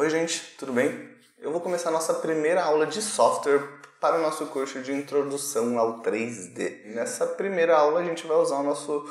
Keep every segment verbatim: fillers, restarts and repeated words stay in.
Oi gente, tudo bem? Eu vou começar a nossa primeira aula de software para o nosso curso de introdução ao três D. Nessa primeira aula a gente vai usar o nosso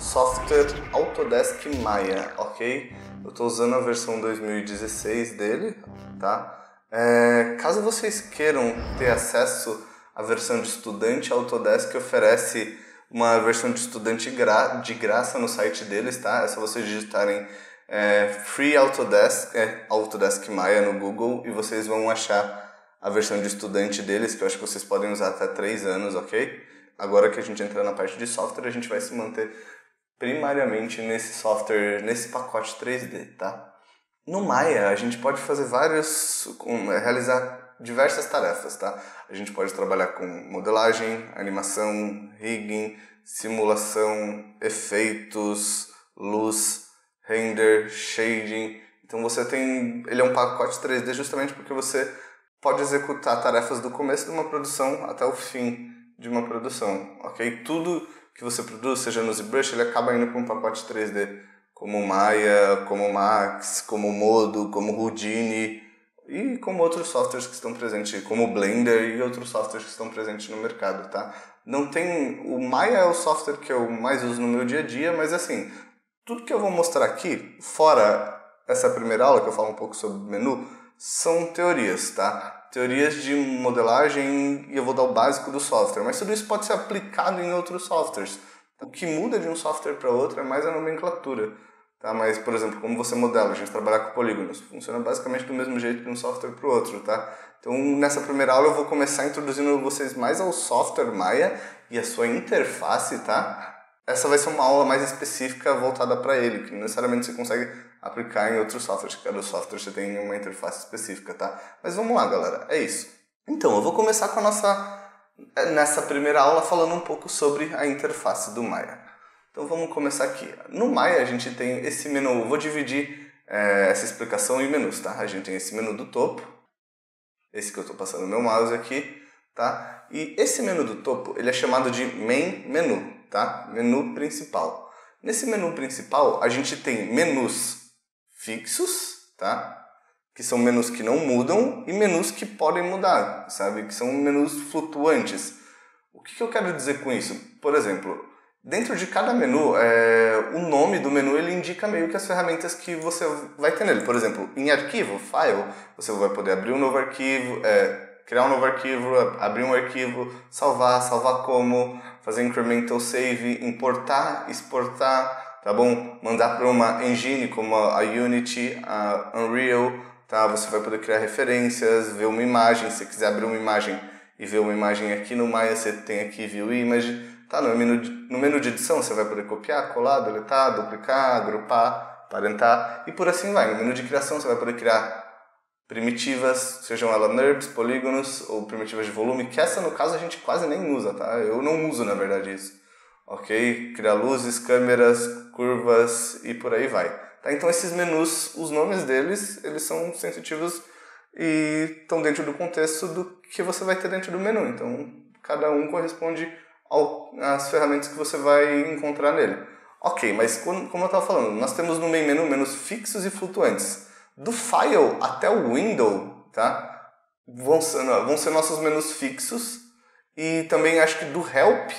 software Autodesk Maya, ok? Eu estou usando a versão dois mil e dezesseis dele, tá? É, caso vocês queiram ter acesso à versão de estudante, a Autodesk oferece uma versão de estudante gra de graça no site deles, tá? É só vocês digitarem é, Free Autodesk, é, Autodesk Maya no Google e vocês vão achar a versão de estudante deles, que eu acho que vocês podem usar até três anos, ok? Agora que a gente entra na parte de software, a gente vai se manter primariamente nesse software, nesse pacote três D, tá? No Maya, a gente pode fazer vários, realizar diversas tarefas, tá? A gente pode trabalhar com modelagem, animação, rigging, simulação, efeitos, luz, render, shading. Então você tem, ele é um pacote três D justamente porque você pode executar tarefas do começo de uma produção até o fim de uma produção, ok? Tudo que você produz, seja no ZBrush, ele acaba indo para um pacote três D, como o Maya, como o Max, como o Modo, como o Houdini, e como outros softwares que estão presentes, como o Blender e outros softwares que estão presentes no mercado, tá? Não tem... O Maya é o software que eu mais uso no meu dia a dia, mas assim, tudo que eu vou mostrar aqui, fora essa primeira aula que eu falo um pouco sobre o menu, são teorias, tá? Teorias de modelagem e eu vou dar o básico do software, mas tudo isso pode ser aplicado em outros softwares. O que muda de um software para outro é mais a nomenclatura. Tá, mas, por exemplo, como você modela, a gente trabalha com polígonos, funciona basicamente do mesmo jeito de um software para o outro, tá? Então, nessa primeira aula eu vou começar introduzindo vocês mais ao software Maya e a sua interface, tá? Essa vai ser uma aula mais específica voltada para ele, que não necessariamente você consegue aplicar em outros softwares, cada software você tem uma interface específica, tá? Mas vamos lá, galera, é isso. Então, eu vou começar com a nossa, nessa primeira aula falando um pouco sobre a interface do Maya. Então vamos começar aqui. No Maya a gente tem esse menu, eu vou dividir é, essa explicação em menus, tá? A gente tem esse menu do topo, esse que eu estou passando o meu mouse aqui, tá? E esse menu do topo, ele é chamado de Main Menu, tá? Menu principal. Nesse menu principal a gente tem menus fixos, tá? Que são menus que não mudam e menus que podem mudar, sabe? Que são menus flutuantes. O que, que eu quero dizer com isso? Por exemplo, dentro de cada menu, é, o nome do menu ele indica meio que as ferramentas que você vai ter nele. Por exemplo, em arquivo, file, você vai poder abrir um novo arquivo, é, criar um novo arquivo, abrir um arquivo, salvar, salvar como, fazer incremental save, importar, exportar, tá bom? Mandar para uma engine como a Unity, a Unreal, tá? Você vai poder criar referências, ver uma imagem, se você quiser abrir uma imagem e ver uma imagem aqui no Maya, você tem aqui View Image. Tá, no, menu de, no menu de edição você vai poder copiar, colar, deletar, duplicar, agrupar, parentar e por assim vai. No menu de criação você vai poder criar primitivas, sejam elas NURBS, polígonos ou primitivas de volume, que essa no caso a gente quase nem usa, tá? Eu não uso na verdade isso, ok? Criar luzes, câmeras, curvas e por aí vai. Tá, então esses menus, os nomes deles, eles são sensitivos e estão dentro do contexto do que você vai ter dentro do menu, então cada um corresponde as ferramentas que você vai encontrar nele. Ok, mas como eu estava falando, nós temos no main menu menus fixos e flutuantes. Do file até o window, tá? Vão ser, vão ser nossos menus fixos e também acho que do help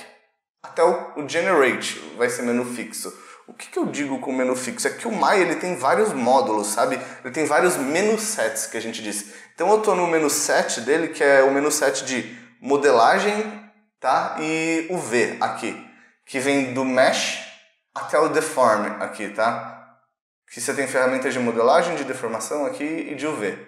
até o generate vai ser menu fixo. O que, que eu digo com menu fixo? É que o Maya ele tem vários módulos, sabe? Ele tem vários menu sets que a gente diz. Então eu estou no menu set dele, que é o menu set de modelagem, tá? E o V aqui, que vem do Mesh até o Deform aqui, tá? Que você tem ferramentas de modelagem, de deformação aqui e de U V,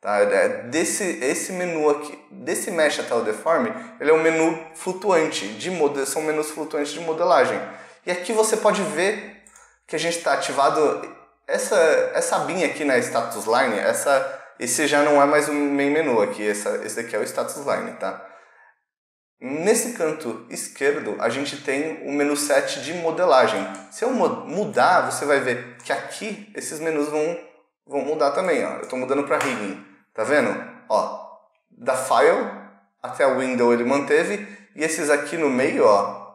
tá? Desse esse menu aqui, desse Mesh até o Deform, ele é um menu flutuante, de mod são menus flutuantes de modelagem. E aqui você pode ver que a gente está ativado, essa, essa abinha aqui na Status Line, essa, esse já não é mais o main menu aqui, essa, esse daqui é o Status Line, tá? Nesse canto esquerdo, a gente tem o menu set de modelagem. Se eu mudar, você vai ver que aqui esses menus vão, vão mudar também. Ó. Eu estou mudando para rigging. Tá vendo? Ó, da file até o window ele manteve. E esses aqui no meio, ó,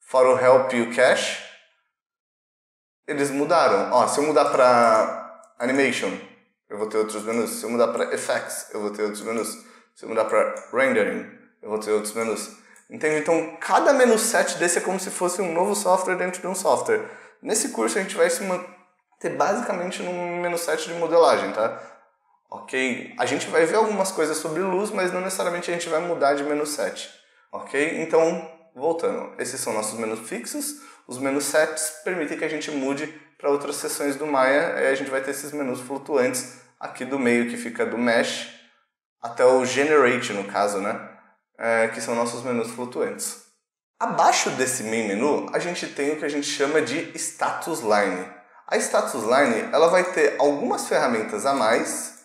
fora o help e o cache, eles mudaram. Ó, se eu mudar para animation, eu vou ter outros menus. Se eu mudar para Effects, eu vou ter outros menus. Se eu mudar para Rendering, eu vou ter outros menus. Entende? Então, cada menu set desse é como se fosse um novo software dentro de um software. Nesse curso, a gente vai se manter basicamente num menu set de modelagem, tá? Ok? A gente vai ver algumas coisas sobre luz, mas não necessariamente a gente vai mudar de menu set. Ok? Então, voltando. Esses são nossos menus fixos. Os menus sets permitem que a gente mude para outras seções do Maya. E a gente vai ter esses menus flutuantes aqui do meio, que fica do Mesh até o Generate, no caso, né? É, que são nossos menus flutuantes. Abaixo desse main menu, a gente tem o que a gente chama de status line. A status line, ela vai ter algumas ferramentas a mais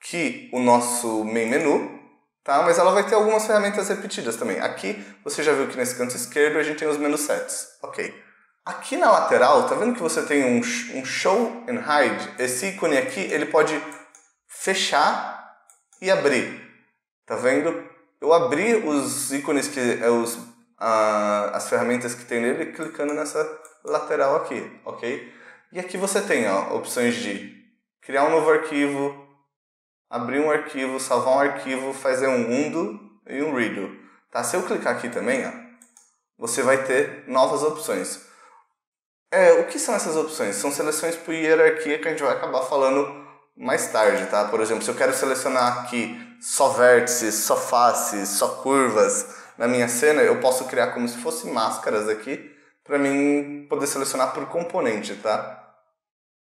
que o nosso main menu, tá? Mas ela vai ter algumas ferramentas repetidas também. Aqui, você já viu que nesse canto esquerdo a gente tem os menu sets, ok? Aqui na lateral, tá vendo que você tem um, um show and hide? Esse ícone aqui, ele pode fechar e abrir, tá vendo? Eu abri os ícones que é os, uh, as ferramentas que tem nele clicando nessa lateral aqui, ok? E aqui você tem, ó, opções de criar um novo arquivo, abrir um arquivo, salvar um arquivo, fazer um undo e um redo, tá? Se eu clicar aqui também, ó, você vai ter novas opções. É, o que são essas opções? São seleções por hierarquia que a gente vai acabar falando mais tarde, tá? Por exemplo, se eu quero selecionar aqui só vértices, só faces, só curvas na minha cena, eu posso criar como se fosse máscaras aqui para mim poder selecionar por componente, tá?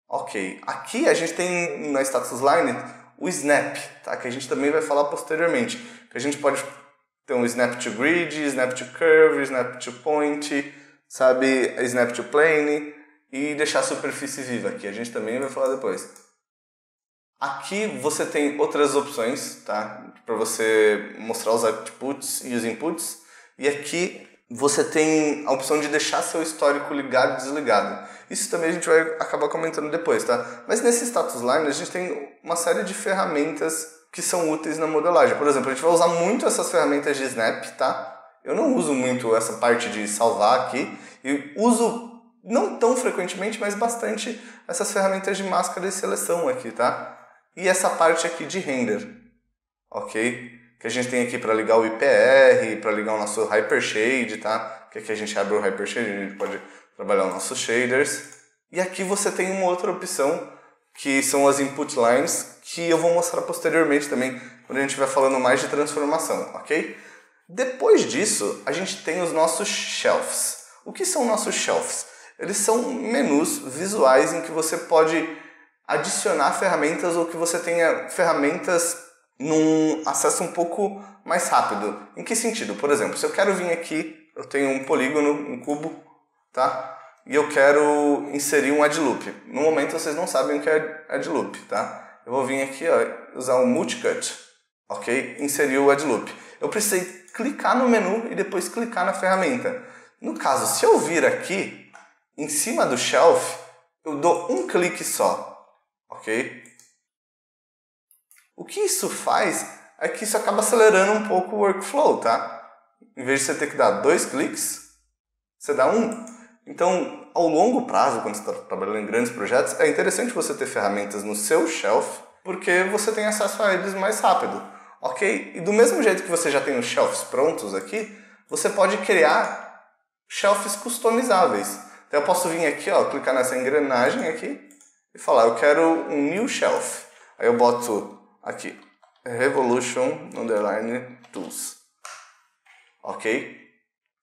Ok. Aqui a gente tem na status line o snap, tá? Que a gente também vai falar posteriormente. Que a gente pode ter um snap to grid, snap to curve, snap to point, sabe? Snap to plane e deixar a superfície viva, que a gente também vai falar depois. Aqui você tem outras opções, tá? Para você mostrar os outputs e os inputs. E aqui você tem a opção de deixar seu histórico ligado e desligado. Isso também a gente vai acabar comentando depois, tá? Mas nesse status line a gente tem uma série de ferramentas que são úteis na modelagem. Por exemplo, a gente vai usar muito essas ferramentas de snap, tá? Eu não uso muito essa parte de salvar aqui. E uso não tão frequentemente, mas bastante essas ferramentas de máscara e seleção aqui, tá? E essa parte aqui de render, ok? Que a gente tem aqui para ligar o I P R, para ligar o nosso Hypershade, tá? Que aqui a gente abre o Hypershade, a gente pode trabalhar os nossos shaders. E aqui você tem uma outra opção, que são as input lines, que eu vou mostrar posteriormente também, quando a gente vai falando mais de transformação, ok? Depois disso, a gente tem os nossos shelves. O que são nossos shelves? Eles são menus visuais em que você pode adicionar ferramentas ou que você tenha ferramentas num acesso um pouco mais rápido. Em que sentido? Por exemplo, se eu quero vir aqui, eu tenho um polígono, um cubo, tá? E eu quero inserir um Add Loop. No momento vocês não sabem o que é Add Loop, tá? Eu vou vir aqui, ó, usar o Multicut, ok? Inserir o Add Loop. Eu precisei clicar no menu e depois clicar na ferramenta. No caso, se eu vir aqui, em cima do shelf, eu dou um clique só. Ok? O que isso faz é que isso acaba acelerando um pouco o workflow, tá? Em vez de você ter que dar dois cliques, você dá um. Então, ao longo prazo, quando você está trabalhando em grandes projetos, é interessante você ter ferramentas no seu shelf, porque você tem acesso a eles mais rápido, ok? E do mesmo jeito que você já tem os shelves prontos aqui, você pode criar shelves customizáveis. Então, eu posso vir aqui, ó, clicar nessa engrenagem aqui, e falar, eu quero um new shelf. Aí eu boto aqui, Revolution Underline Tools. Ok?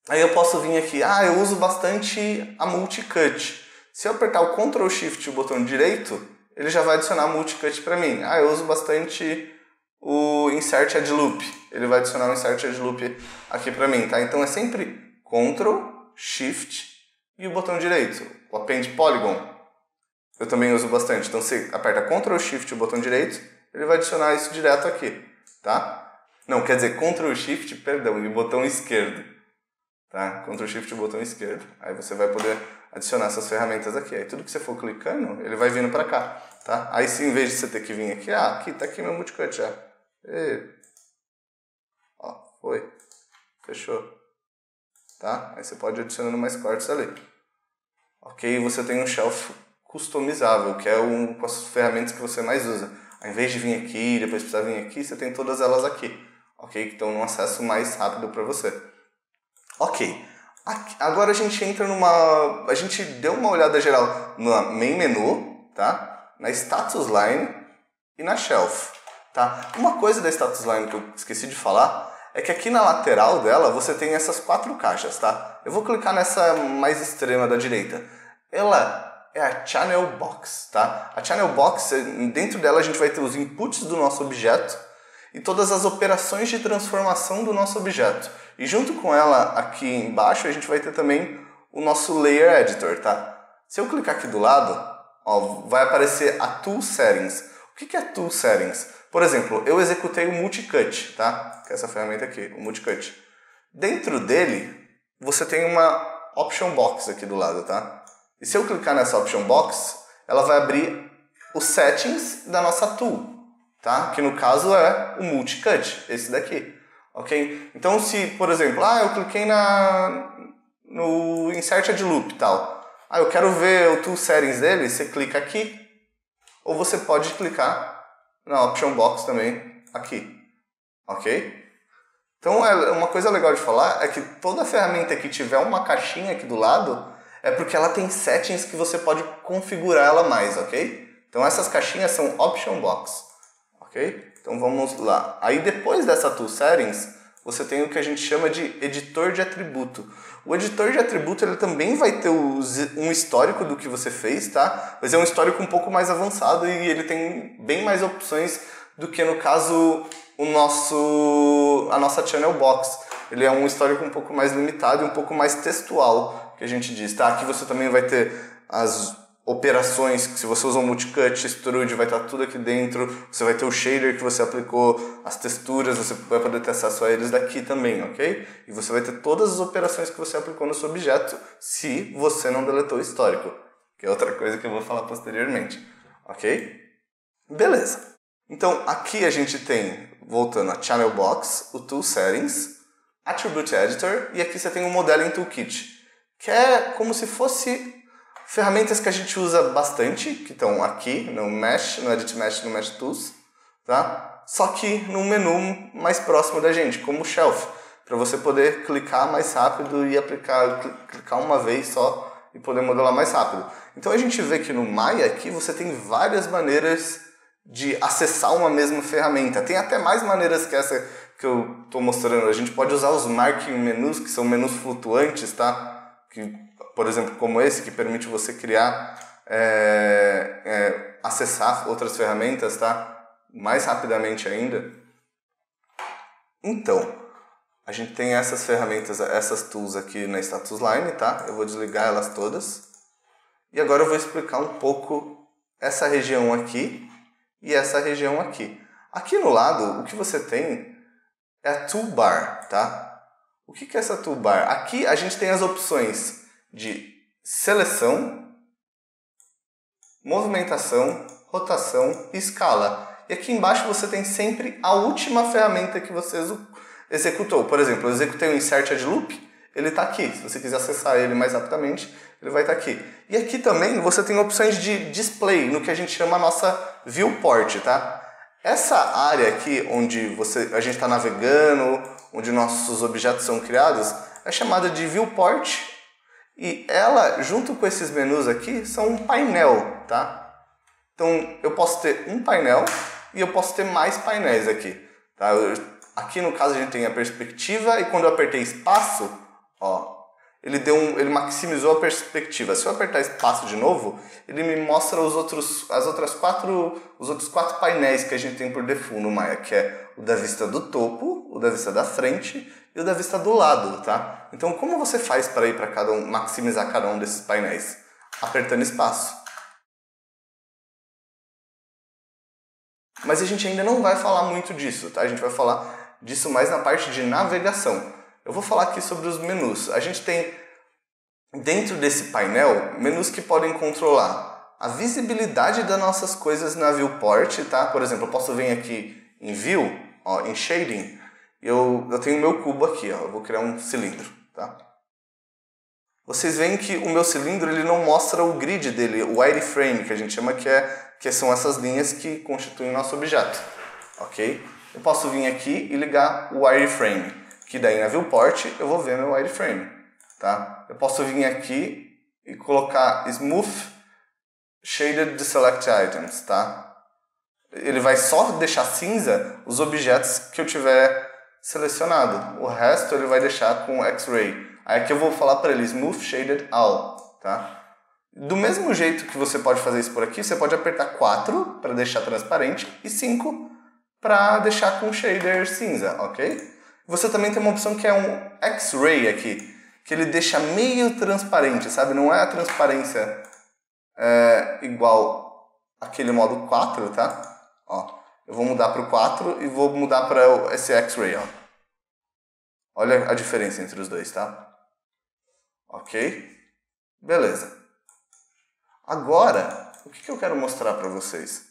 Aí eu posso vir aqui, ah, eu uso bastante a Multicut. Se eu apertar o Ctrl Shift e o botão direito, ele já vai adicionar a Multicut para mim. Ah, eu uso bastante o Insert Add Loop. Ele vai adicionar o Insert Add Loop aqui para mim, tá? Então é sempre Ctrl, Shift e o botão direito. O Append Polygon. Eu também uso bastante. Então você aperta Ctrl Shift e o botão direito, ele vai adicionar isso direto aqui, tá? Não, quer dizer Ctrl Shift, perdão, e o botão esquerdo, tá? Ctrl Shift e o botão esquerdo. Aí você vai poder adicionar essas ferramentas aqui. Aí tudo que você for clicando, ele vai vindo para cá, tá? Aí sim, em vez de você ter que vir aqui, ah, aqui tá aqui meu Multicut já. E... ó, foi. Fechou. Tá? Aí você pode ir adicionando mais cortes ali. Ok, você tem um shelf customizável, que é um, com as ferramentas que você mais usa. ao invés de vir aqui, depois precisar vir aqui, você tem todas elas aqui, ok? Que estão um acesso mais rápido para você. Ok, aqui, agora a gente entra numa... a gente deu uma olhada geral no main menu, tá? Na status line e na shelf, tá? Uma coisa da status line que eu esqueci de falar é que aqui na lateral dela você tem essas quatro caixas, tá? Eu vou clicar nessa mais extrema da direita. Ela é a Channel Box, tá? A Channel Box, dentro dela a gente vai ter os inputs do nosso objeto e todas as operações de transformação do nosso objeto. E junto com ela, aqui embaixo, a gente vai ter também o nosso Layer Editor, tá? Se eu clicar aqui do lado, ó, vai aparecer a Tool Settings. O que é Tool Settings? Por exemplo, eu executei o Multicut, tá? Que é essa ferramenta aqui, o Multicut. Dentro dele, você tem uma Option Box aqui do lado, tá? E se eu clicar nessa Option Box, ela vai abrir os settings da nossa Tool, tá? Que no caso é o Multicut, esse daqui, ok? Então se, por exemplo, ah, eu cliquei na, no Insert Edge Loop e tal. Ah, eu quero ver o Tool Settings dele, você clica aqui. Ou você pode clicar na Option Box também aqui, ok? Então uma coisa legal de falar é que toda ferramenta que tiver uma caixinha aqui do lado é porque ela tem settings que você pode configurar ela mais, ok? Então essas caixinhas são Option Box, ok? Então vamos lá. Aí depois dessa Tool Settings, você tem o que a gente chama de editor de atributo. O editor de atributo ele também vai ter um histórico do que você fez, tá? Mas é um histórico um pouco mais avançado e ele tem bem mais opções do que, no caso, o nosso, a nossa Channel Box. Ele é um histórico um pouco mais limitado e um pouco mais textual, que a gente diz, tá? Aqui você também vai ter as operações, se você usa um multicut, extrude, vai estar tudo aqui dentro. Você vai ter o shader que você aplicou, as texturas, você vai poder ter acesso a eles daqui também, ok? E você vai ter todas as operações que você aplicou no seu objeto, se você não deletou o histórico, que é outra coisa que eu vou falar posteriormente, ok? Beleza. Então, aqui a gente tem, voltando, a Channel Box, o Tool Settings, Attribute Editor, e aqui você tem o Modeling Toolkit, que é como se fosse... ferramentas que a gente usa bastante, que estão aqui no Mesh, no Edit Mesh, no Mesh Tools, tá? Só que no menu mais próximo da gente, como o Shelf, para você poder clicar mais rápido e aplicar, clicar uma vez só e poder modelar mais rápido. Então a gente vê que no Maya aqui você tem várias maneiras de acessar uma mesma ferramenta. Tem até mais maneiras que essa que eu estou mostrando. A gente pode usar os Marking Menus, que são menus flutuantes, tá? Que, por exemplo, como esse, que permite você criar, é, é, acessar outras ferramentas, tá? Mais rapidamente ainda. Então, a gente tem essas ferramentas, essas tools aqui na status line, tá? Eu vou desligar elas todas. E agora eu vou explicar um pouco essa região aqui e essa região aqui. Aqui no lado, o que você tem é a toolbar, tá? O que é essa toolbar? Aqui a gente tem as opções de seleção, movimentação, rotação e escala. E aqui embaixo você tem sempre a última ferramenta que você executou. Por exemplo, eu executei o Insert Edge Loop, ele está aqui. Se você quiser acessar ele mais rapidamente, ele vai estar aqui. E aqui também você tem opções de display, no que a gente chama a nossa viewport, tá? Essa área aqui onde você, a gente está navegando, onde nossos objetos são criados, é chamada de viewport. E ela, junto com esses menus aqui, são um painel, tá? Então, eu posso ter um painel e eu posso ter mais painéis aqui, tá? Eu, aqui, no caso, a gente tem a perspectiva e quando eu apertei espaço, ó, ele, deu um, ele maximizou a perspectiva. Se eu apertar espaço de novo, ele me mostra os outros, as outras quatro, os outros quatro painéis que a gente tem por default no Maya, que é o da vista do topo, o da vista da frente e o da vista do lado, tá? Então, como você faz para ir para cada um, maximizar cada um desses painéis? Apertando espaço. Mas a gente ainda não vai falar muito disso, tá? A gente vai falar disso mais na parte de navegação. Eu vou falar aqui sobre os menus. A gente tem, dentro desse painel, menus que podem controlar a visibilidade das nossas coisas na viewport, tá? Por exemplo, eu posso vir aqui em View, ó, em Shading. Eu, eu tenho o meu cubo aqui, ó. Eu vou criar um cilindro, tá? vocês veem que o meu cilindro ele não mostra o grid dele, o wireframe que a gente chama, que, é, que são essas linhas que constituem o nosso objeto. Ok? Eu posso vir aqui e ligar o wireframe, que daí na viewport eu vou ver meu wireframe. Tá? Eu posso vir aqui e colocar Smooth Shaded Deselect Items. Tá? Ele vai só deixar cinza os objetos que eu tiver selecionado. O resto ele vai deixar com X-Ray. Aí aqui eu vou falar para ele Smooth Shaded All, tá? Do mesmo jeito que você pode fazer isso por aqui, você pode apertar quatro para deixar transparente e cinco para deixar com shader cinza, ok? Você também tem uma opção que é um X-Ray aqui, que ele deixa meio transparente, sabe? Não é a transparência é, igual aquele modo quatro, tá? Ó, eu vou mudar para o quatro e vou mudar para esse X-Ray, ó. Olha a diferença entre os dois, tá? Ok? Beleza. Agora, o que eu quero mostrar para vocês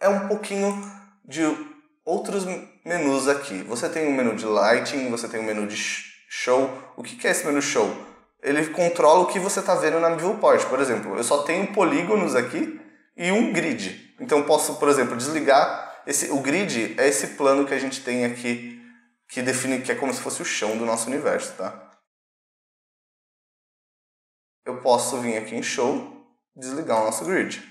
é um pouquinho de outros menus aqui. Você tem o menu de Lighting, você tem o menu de Show. O que é esse menu Show? Ele controla o que você está vendo na viewport. Por exemplo, eu só tenho polígonos aqui e um grid. Então eu posso, por exemplo, desligar esse, o grid é esse plano que a gente tem aqui que define que é como se fosse o chão do nosso universo, tá? Eu posso vir aqui em Show, desligar o nosso grid.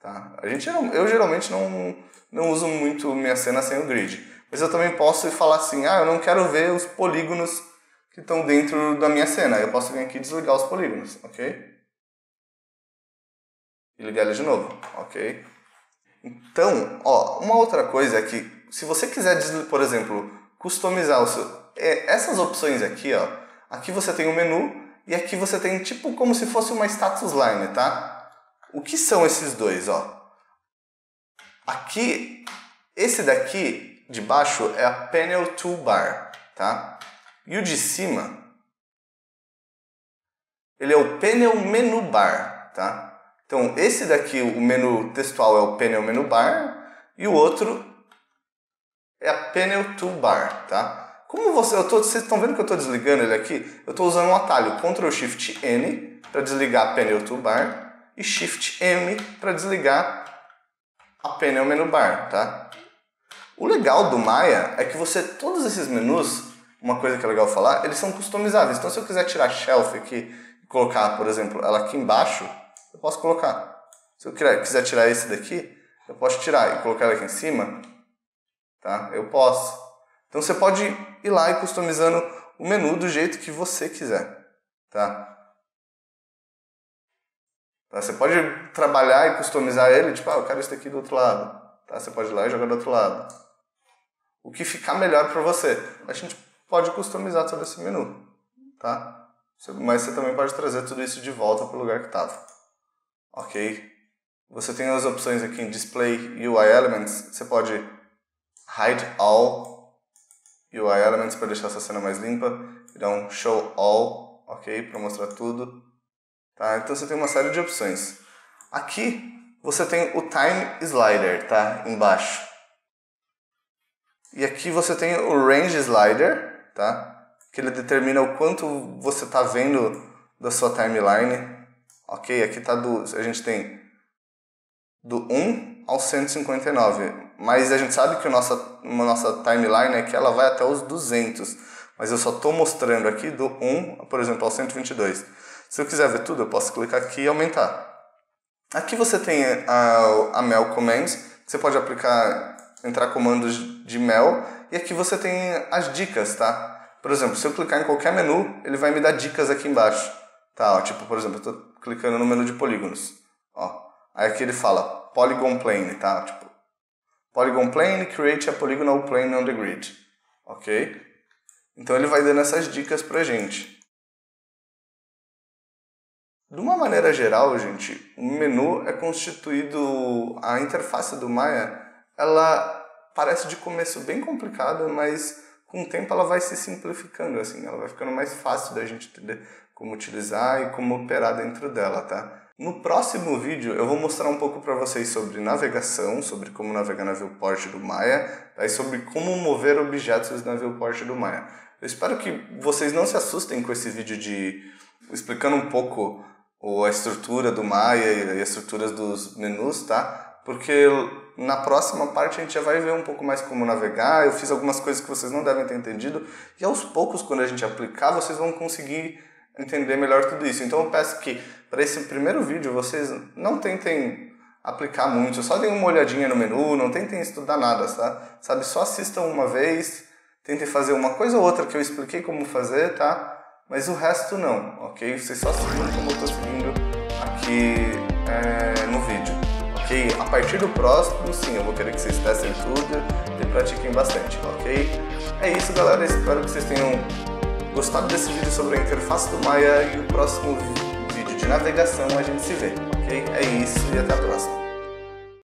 Tá? A gente, eu geralmente não, não uso muito minha cena sem o grid. Mas eu também posso falar assim, ah, eu não quero ver os polígonos que estão dentro da minha cena. Eu posso vir aqui e desligar os polígonos, ok? E ligar ele de novo, ok? Então, ó, uma outra coisa é que, se você quiser, por exemplo, customizar o seu... É, essas opções aqui, ó, aqui você tem o menu... E aqui você tem tipo como se fosse uma status line, tá? O que são esses dois, ó? Aqui, esse daqui de baixo é a panel toolbar, tá? E o de cima, ele é o panel menu bar, tá? Então esse daqui, o menu textual é o panel menu bar e o outro é a panel toolbar, tá? Como você, eu tô, vocês estão vendo que eu estou desligando ele aqui? Eu estou usando um atalho control shift N para desligar a panel toolbar e shift M para desligar a panel menu bar, tá? O legal do Maya é que você, todos esses menus, uma coisa que é legal falar, eles são customizáveis. Então se eu quiser tirar a shelf aqui e colocar, por exemplo, ela aqui embaixo, eu posso colocar. Se eu quiser tirar esse daqui, eu posso tirar e colocar ela aqui em cima, tá? Eu posso. Então você pode ir lá e customizando o menu do jeito que você quiser, tá? Tá? Você pode trabalhar e customizar ele, tipo, ah, eu quero esse daqui do outro lado. Tá? Você pode ir lá e jogar do outro lado. O que ficar melhor para você. A gente pode customizar todo esse menu, tá? Mas você também pode trazer tudo isso de volta para o lugar que estava. Ok? Você tem as opções aqui em Display U I Elements. Você pode Hide All U I Elements para deixar essa cena mais limpa, e dar um Show All, ok, para mostrar tudo. Tá? Então você tem uma série de opções. Aqui você tem o Time Slider, tá, embaixo. E aqui você tem o Range Slider, tá, que ele determina o quanto você está vendo da sua timeline. Ok, aqui tá do, a gente tem do um ao cento e cinquenta e nove. Mas a gente sabe que a nossa, a nossa timeline é que ela vai até os duzentos. Mas eu só estou mostrando aqui do um, por exemplo, ao cento e vinte e dois. Se eu quiser ver tudo, eu posso clicar aqui e aumentar. Aqui você tem a, a mel commands. Você pode aplicar, entrar comandos de mel. E aqui você tem as dicas, tá? Por exemplo, se eu clicar em qualquer menu, ele vai me dar dicas aqui embaixo. Tá, ó, tipo, por exemplo, eu estou clicando no menu de polígonos. Ó, aí aqui ele fala Polygon Plane, tá? Tipo, Polygon Plane, create a polygonal plane on the grid. Ok? Então ele vai dando essas dicas pra gente. De uma maneira geral, gente, o menu é constituído... A interface do Maya, ela parece de começo bem complicada, mas com o tempo ela vai se simplificando, assim. Ela vai ficando mais fácil da gente entender como utilizar e como operar dentro dela, tá? No próximo vídeo eu vou mostrar um pouco para vocês sobre navegação, sobre como navegar na viewport do Maya, aí sobre como mover objetos na viewport do Maya. Eu espero que vocês não se assustem com esse vídeo de explicando um pouco a estrutura do Maya e as estruturas dos menus, tá? Porque na próxima parte a gente já vai ver um pouco mais como navegar. Eu fiz algumas coisas que vocês não devem ter entendido. E aos poucos, quando a gente aplicar, vocês vão conseguir entender melhor tudo isso. Então eu peço que para esse primeiro vídeo vocês não tentem aplicar muito. Só deem uma olhadinha no menu, não tentem estudar nada, tá? Sabe, só assistam uma vez. Tentem fazer uma coisa ou outra que eu expliquei como fazer, tá? Mas o resto não, ok? Vocês só seguem como eu tô seguindo aqui é, no vídeo, ok? A partir do próximo, sim, eu vou querer que vocês testem tudo e pratiquem bastante, ok? É isso, galera. Espero que vocês tenham gostado desse vídeo sobre a interface do Maya e o próximo vídeo de navegação a gente se vê, ok? É isso e até a próxima.